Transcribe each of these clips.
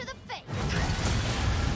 To the face!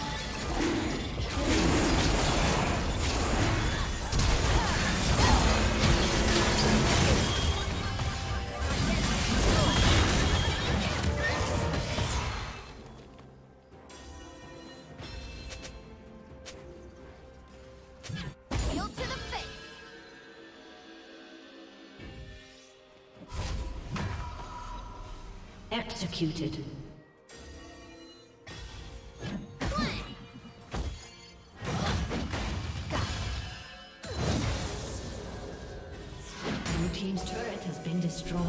Executed. Blue team's turret has been destroyed.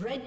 Red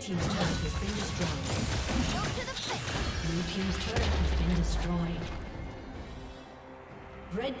Red team's turret has been destroyed. Go to the fence. Blue team's turret has been destroyed. Red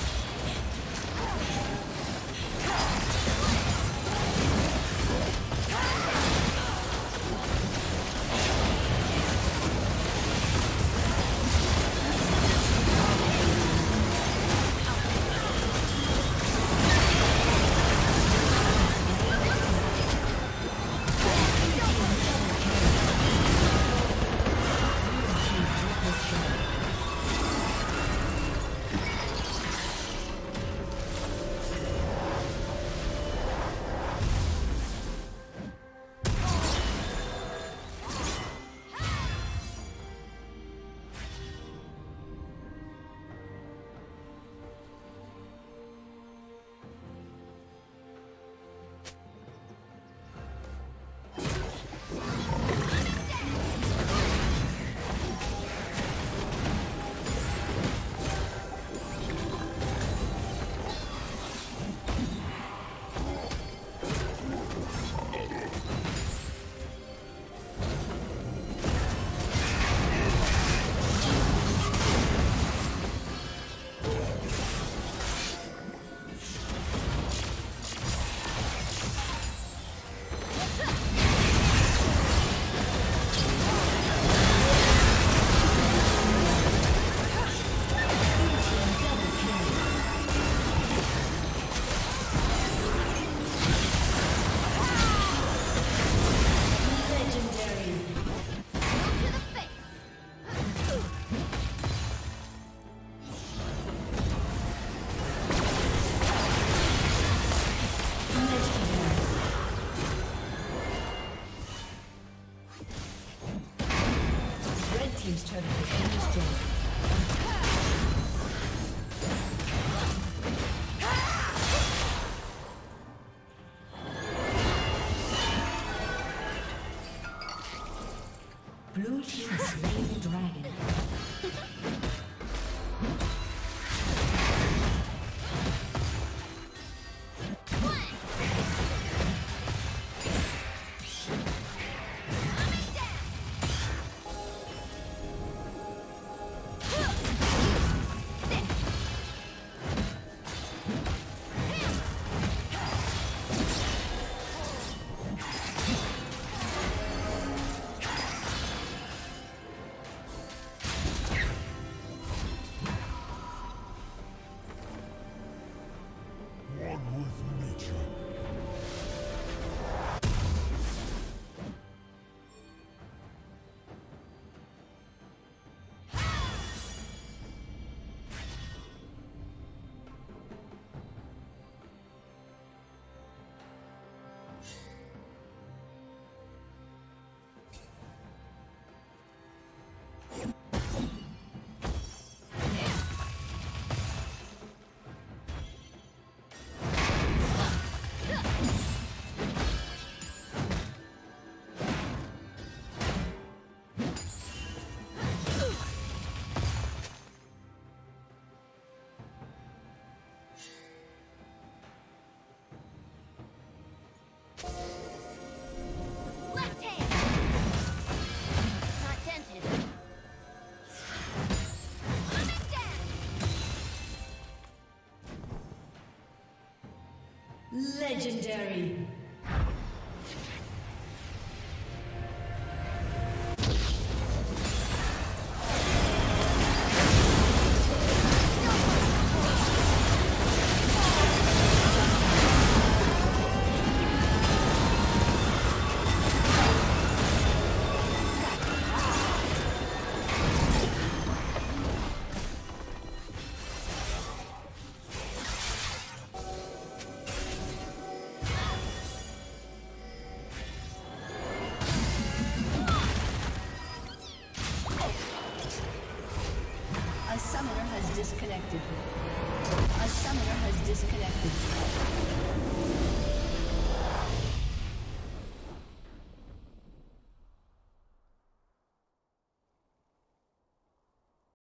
Blue team slain the dragon. Legendary. A summoner has disconnected.